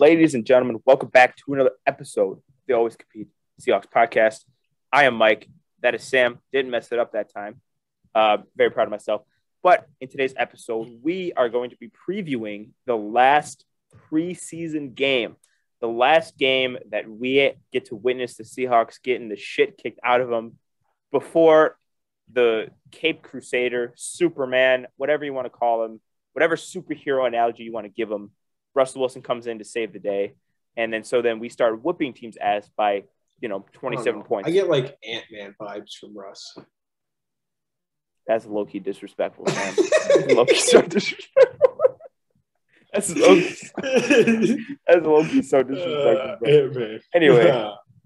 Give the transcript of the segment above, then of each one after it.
Ladies and gentlemen, welcome back to another episode of the Always Compete Seahawks Podcast. I am Mike. That is Sam. Didn't mess it up that time. Very proud of myself. But in today's episode, we are going to be previewing the last preseason game. The last game that we get to witness the Seahawks getting the shit kicked out of them before the Cape Crusader, Superman, whatever you want to call him, whatever superhero analogy you want to give him, Russell Wilson comes in to save the day. And then so we start whooping teams' ass by, 27 points. I get like Ant-Man vibes from Russ. That's low-key disrespectful, man. Low-key so disrespectful. That's low-key so disrespectful. Anyway.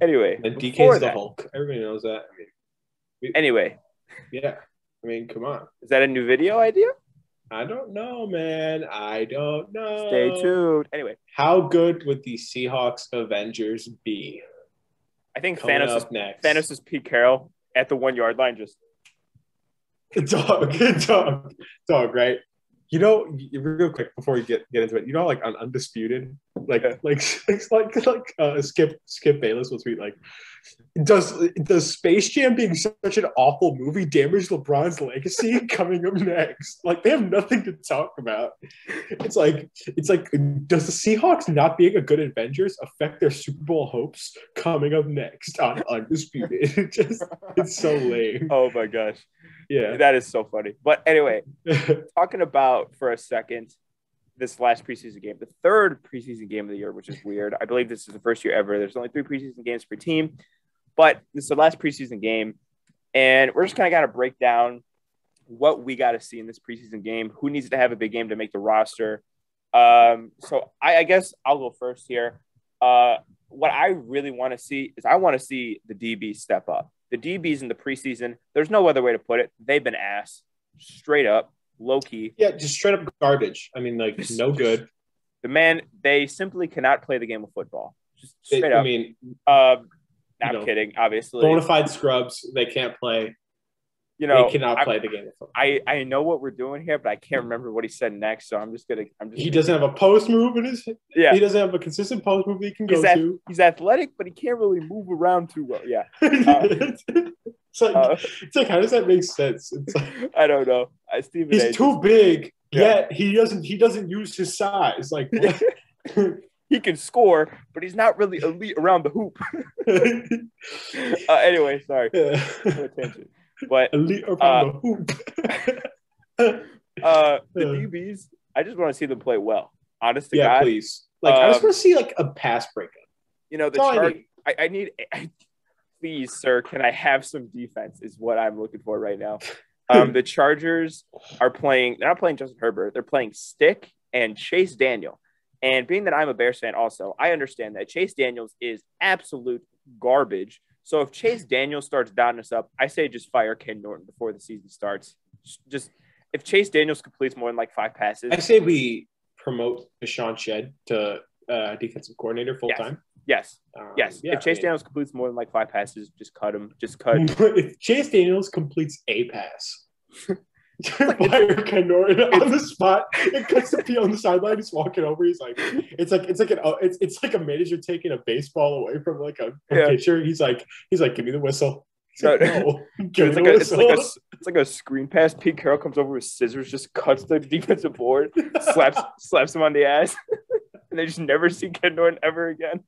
And DK's the Hulk. Everybody knows that. Anyway. Yeah. Come on. Is that a new video idea? I don't know, man. I don't know. Stay tuned. Anyway. How good would the Seahawks Avengers be? I think Thanos is Pete Carroll at the 1 yard line. Just dog, right? Real quick before we get into it, on Undisputed, Skip Bayless will tweet does Space Jam being such an awful movie damage LeBron's legacy? Coming up next, they have nothing to talk about. It's like does the Seahawks not being a good Avengers affect their Super Bowl hopes? Coming up next on Undisputed. It's so lame. Oh my gosh. Yeah, that is so funny. But anyway, talking about for a second this last preseason game, the third preseason game of the year, which is weird. I believe this is the first year ever. There's only 3 preseason games per team, but this is the last preseason game. And we're just kind of got to break down what we got to see in this preseason game, who needs to have a big game to make the roster. So I guess I'll go first here. What I really want to see is the DB step up. The DBs in the preseason, there's no other way to put it. They've been ass, straight up, low-key. Yeah, just straight up garbage. No good. They simply cannot play the game of football. Just straight up. Not kidding, obviously. Bonafide scrubs, they can't play. They cannot play the game of football. I know what we're doing here, but I can't remember what he said next, so He doesn't have a post move in his – yeah. He doesn't have a consistent post move he can go to. He's athletic, but he can't really move around too well. Yeah. How does that make sense? I don't know. He's too big, yet he doesn't use his size. He can score, but he's not really elite around the hoop. Anyway, sorry. Yeah. No attention. But elite around the hoop. The DBs, I just want to see them play well. Honest to God, please. I just want to see a pass breakup. The Chargers. Please, sir, can I have some defense is what I'm looking for right now. The Chargers are playing – they're not playing Justin Herbert. They're playing Stick and Chase Daniel. And being that I'm a Bears fan also, I understand that Chase Daniels is absolute garbage. So if Chase Daniel starts dotting us up, I say just fire Ken Norton before the season starts. Just if Chase Daniels completes more than 5 passes. I say we promote Deshaun Shedd to defensive coordinator full-time. Yes. Yes. Yeah, if Chase Daniels completes more than 5 passes, just cut him. Just cut. If Chase Daniels completes a pass, fire Ken Norton on the spot. It cuts the P on the sideline. He's walking over. He's it's like a manager taking a baseball away from a pitcher. He's like, give me the whistle. It's like a screen pass. Pete Carroll comes over with scissors, just cuts the defensive board, slaps him on the ass. And they just never see Ken Norton ever again.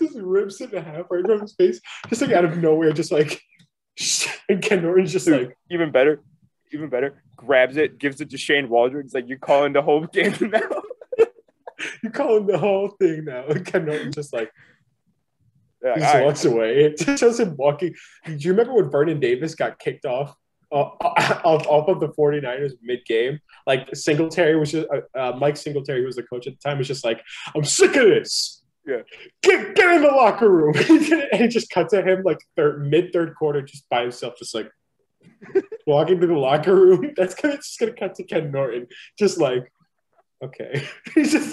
Just rips it in half right from his face. Just out of nowhere. And Ken Norton's just even better. Grabs it, gives it to Shane Waldron. It's you're calling the whole game now. You're calling the whole thing now. And Ken Norton just walks away. It just him walking. Do you remember when Vernon Davis got kicked off? Off of the 49ers mid-game, Singletary was just Mike Singletary, who was the coach at the time, was just I'm sick of this. Yeah, get in the locker room. And it just cuts at him mid-third quarter, just by himself, just walking to the locker room. It's just gonna cut to Ken Norton, okay. He's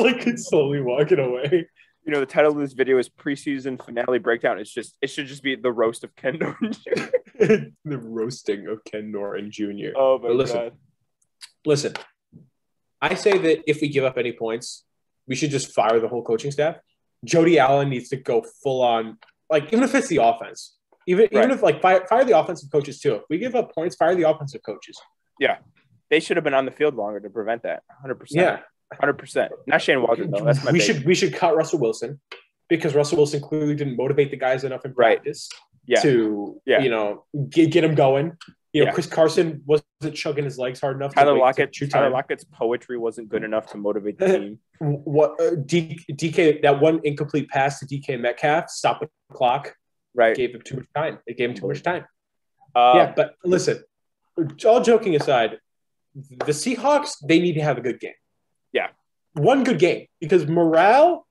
slowly walking away. The title of this video is Preseason Finale Breakdown. It should just be the roast of Ken Norton Jr. The roasting of Ken Norton Jr. Oh, my God. Listen, I say that if we give up any points, we should just fire the whole coaching staff. Jody Allen needs to go full on, like, even if it's the offense, even if like fire the offensive coaches too. If we give up points, fire the offensive coaches. Yeah. They should have been on the field longer to prevent that. 100%. Yeah. 100%. Not Shane Waldron, though. That's my we should cut Russell Wilson, because Russell Wilson clearly didn't motivate the guys enough in practice you know, get them going. You know, Chris Carson wasn't chugging his legs hard enough. Tyler Lockett's poetry wasn't good enough to motivate the team. DK, that one incomplete pass to DK Metcalf, stopped the clock. Right. Gave him too much time. It gave him too much time. But listen, all joking aside, the Seahawks, they need to have a good game. Yeah. One good game, because morale,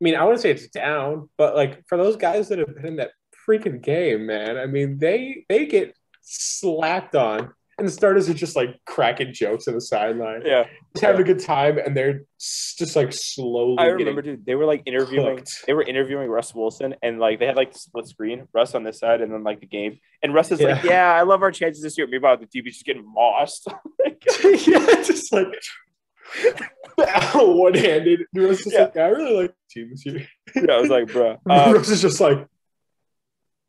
I mean, I wouldn't say it's down, but like for those guys that have been in that freaking game, man, I mean, they get slapped on, and the starters are just like cracking jokes on the sideline. Yeah. Just having a good time, and they're just like slowly. I remember, dude, they were like interviewing Russ Wilson, and like they had like the split screen, Russ on this side, and then like the game. And Russ is like, yeah, I love our chances this year. Meanwhile, the TV's just getting mossed. Just like one-handed. Russ is like, I really like the team this year. Yeah, I was like, bro. Russ is just like,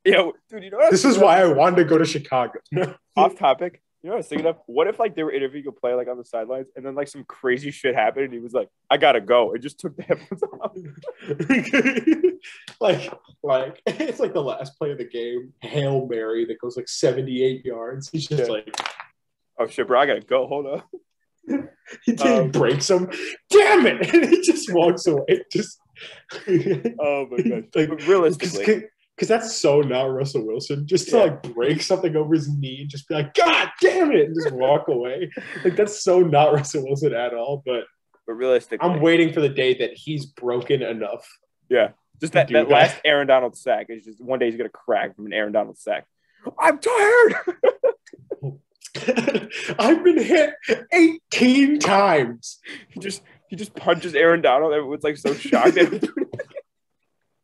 yeah, dude, you know this is why I wanted to go to Chicago. Off topic, you know what I was thinking of? What if like they were interviewing a player like on the sidelines, and then like some crazy shit happened, and he was like, "I gotta go," and just took the headphones off. like it's like the last play of the game, Hail Mary that goes like 78 yards. He's just like, "Oh shit, bro, I gotta go. Hold on." He breaks him. Damn it! And he just walks away. Just oh my god! Like, realistically. Because that's so not Russell Wilson. Just to like break something over his knee and just be like, God damn it, and just walk away. Like, that's so not Russell Wilson at all. But realistically, I'm waiting for the day that he's broken enough. Yeah. Just that last Aaron Donald sack. It's just one day he's going to crack from an Aaron Donald sack. I'm tired. I've been hit 18 times. He just punches Aaron Donald. Everyone's like so shocked at him.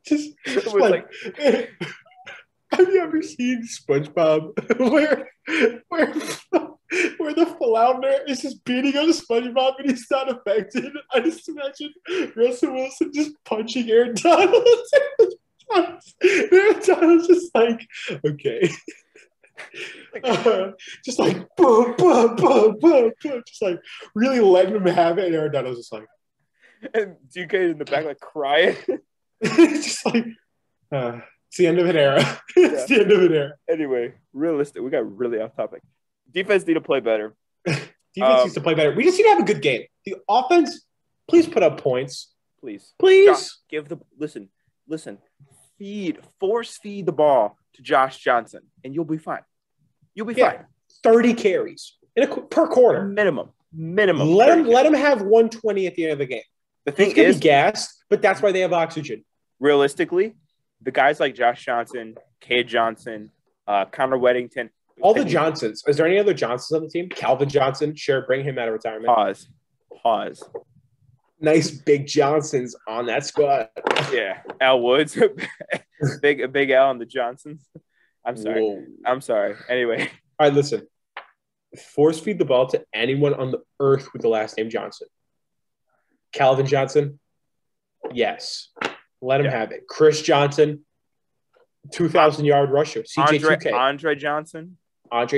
Just like, have you ever seen Spongebob where the flounder is just beating on Spongebob and he's not affected? I just imagine Russell Wilson just punching Aaron Donald. Aaron Donald's just like, okay. Just like, boom, boom, boom, boom, boom. Just like really letting him have it. And Aaron Donald's just like. And DK in the back like crying. It's just like it's the end of an era. It's the end of an era. Anyway, realistic. We got really off topic. Defense need to play better. Defense needs to play better. We just need to have a good game. The offense, please put up points. Please. Josh, listen. Force feed the ball to Josh Johnson, and you'll be fine. You'll be fine. 30 carries per quarter minimum. Let him have 120 at the end of the game. The thing is, be gassed, but that's why they have oxygen. Realistically, the guys like Josh Johnson, Kay Johnson, Connor Weddington. All the Johnsons. Is there any other Johnsons on the team? Calvin Johnson, sure, bring him out of retirement. Pause. Nice big Johnsons on that squad. Yeah, Al Woods. big Al on the Johnsons. I'm sorry. Anyway. All right, listen. Force feed the ball to anyone on the earth with the last name Johnson. Calvin Johnson, yes. Let him have it. Chris Johnson, 2,000-yard rusher. CJ2K. Andre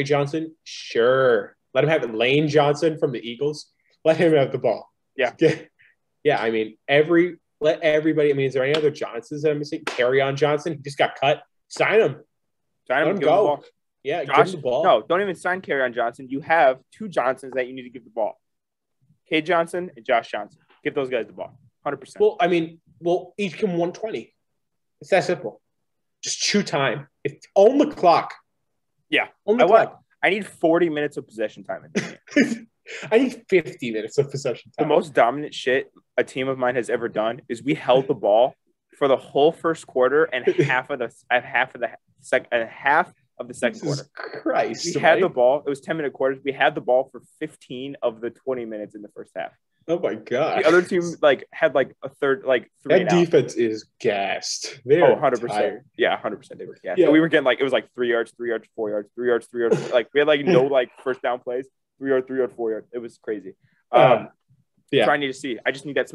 Johnson, sure. Let him have it. Lane Johnson from the Eagles. Let him have the ball. Yeah. Yeah, I mean, let everybody – I mean, is there any other Johnsons that I'm missing? Kerryon Johnson, he just got cut. Sign him, give him the ball. Yeah, Josh, give him the ball. No, don't even sign Kerryon Johnson. You have two Johnsons that you need to give the ball. Kay Johnson and Josh Johnson. Give those guys the ball, 100%. Well, I mean, each give them 120. It's that simple. Just chew time. It's on the clock. Yeah. I need 40 minutes of possession time. I need 50 minutes of possession time. The most dominant shit a team of mine has ever done is we held the ball for the whole first quarter and half of the second quarter. Christ. We had the ball. It was 10-minute quarters. We had the ball for 15 of the 20 minutes in the first half. Oh my god! The other team had a third three. That defense is gassed. They are 100%. Yeah, 100%. They were gassed. Yeah. So we were getting it was 3 yards, 4 yards, 3 yards, 3 yards. We had no first down plays. 3 yard, 4 yard. It was crazy. Yeah. So I need to see. I just need that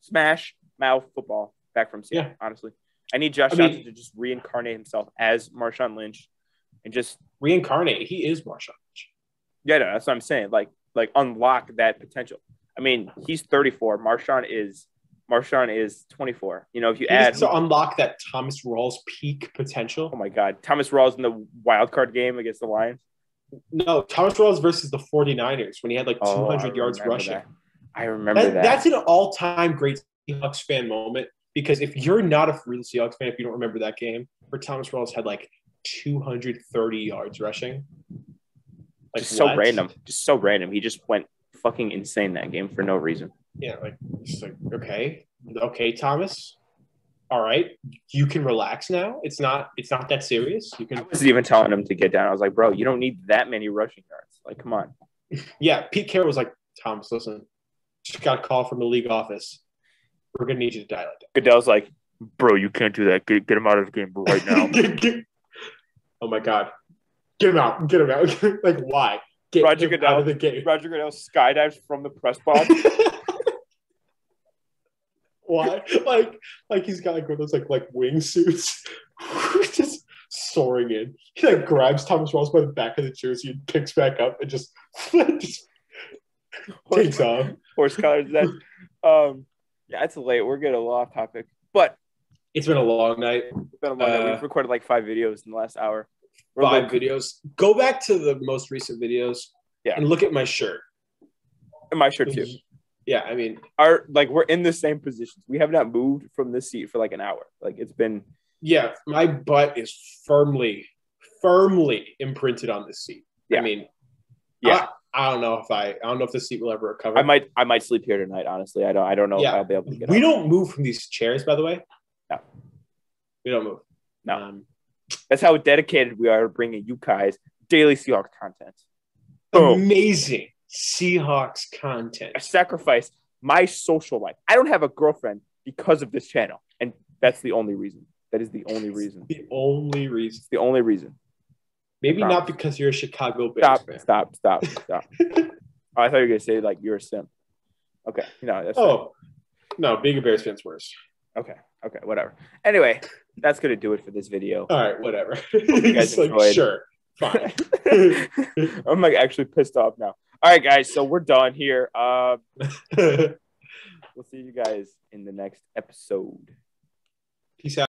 smash mouth football back from Seattle, honestly. I need Josh Johnson to just reincarnate himself as Marshawn Lynch and just reincarnate. He is Marshawn Lynch. Yeah, no, that's what I'm saying. Like unlock that potential. I mean, he's 34. Marshawn is 24. You know, if you add to unlock that Thomas Rawls peak potential. Oh my God, Thomas Rawls in the wild card game against the Lions. No, Thomas Rawls versus the 49ers when he had like 200 yards rushing. That. I remember that. That's an all-time great Seahawks fan moment, because if you're not a real Seahawks fan, if you don't remember that game, where Thomas Rawls had like 230 yards rushing. Like, just so random. He just went fucking insane that game for no reason. Yeah, like okay, Thomas. All right, you can relax now. It's not that serious. You can. I wasn't even telling him to get down. I was like, bro, you don't need that many rushing yards. Like, come on. Yeah, Pete Carroll was like, Thomas, listen, just got a call from the league office. We're gonna need you to dial it down. Goodell's like, bro, you can't do that. Get him out of the game right now. Oh my God, get him out! Get him out! Like, why? Get Roger Goodell out of the game. Roger Goodell skydives from the press box. Why? Like he's got like one of those like wingsuits, just soaring in. He like grabs Thomas Rawls by the back of the jersey and picks back up and just takes off. Horse collars. That's yeah, it's late. We're getting a little off topic, but it's been a long night. We've recorded like 5 videos in the last hour. Videos. Go back to the most recent videos. Yeah, and look at my shirt. And my shirt too. Yeah, I mean, we're in the same positions. We have not moved from this seat for like an hour. Like, it's been. Yeah, my butt is firmly imprinted on this seat. Yeah. I mean, yeah, I don't know if the seat will ever recover. I might sleep here tonight. Honestly, I don't know if I'll be able to get. We don't move from these chairs, by the way. No, we don't move. No, that's how dedicated we are to bringing you guys daily Seahawks content. Boom. Amazing. Seahawks content. I sacrifice my social life. I don't have a girlfriend because of this channel, and that's the only reason. That is the only reason. The only reason. The only reason. Maybe not because you're a Chicago Bears fan. Stop. Oh, I thought you were gonna say like you're a simp. Okay, no. That's no, being a Bears fan's worse. Okay, whatever. Anyway, that's gonna do it for this video. All right, whatever. You guys enjoyed. Sure, fine. I'm like actually pissed off now. All right, guys, so we're done here. We'll see you guys in the next episode. Peace out.